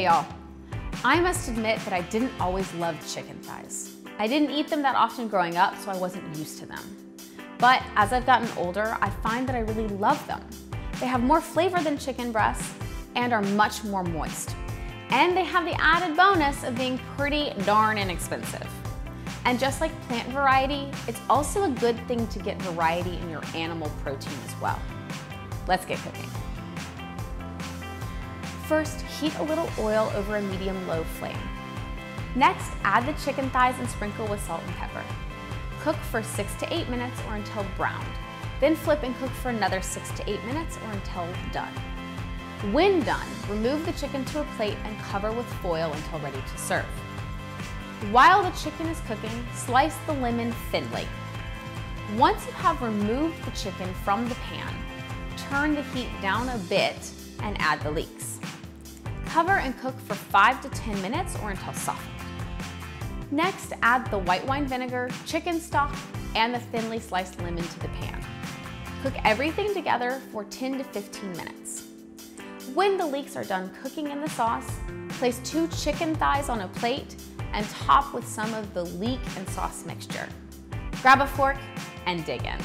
Hey y'all, I must admit that I didn't always love chicken thighs. I didn't eat them that often growing up, so I wasn't used to them. But as I've gotten older, I find that I really love them. They have more flavor than chicken breasts and are much more moist. And they have the added bonus of being pretty darn inexpensive. And just like plant variety, it's also a good thing to get variety in your animal protein as well. Let's get cooking. First, heat a little oil over a medium-low flame. Next, add the chicken thighs and sprinkle with salt and pepper. Cook for 6 to 8 minutes or until browned. Then flip and cook for another 6 to 8 minutes or until done. When done, remove the chicken to a plate and cover with foil until ready to serve. While the chicken is cooking, slice the lemon thinly. Once you have removed the chicken from the pan, turn the heat down a bit and add the leeks. Cover and cook for 5 to 10 minutes or until softened. Next, add the white wine vinegar, chicken stock, and the thinly sliced lemon to the pan. Cook everything together for 10 to 15 minutes. When the leeks are done cooking in the sauce, place 2 chicken thighs on a plate and top with some of the leek and sauce mixture. Grab a fork and dig in.